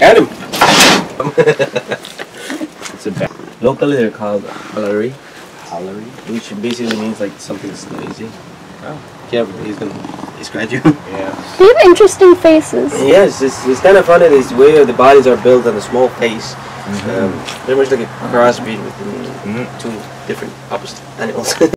Adam! It's a bad. Locally they're called halari. Halari? Which basically means like something's noisy. Oh. Yeah, but he's gonna scratch you. Yeah. They have interesting faces. Yes, it's kind of funny this way the bodies are built on a small face. Mm-hmm. Very much like a crossbreed with two different opposite animals.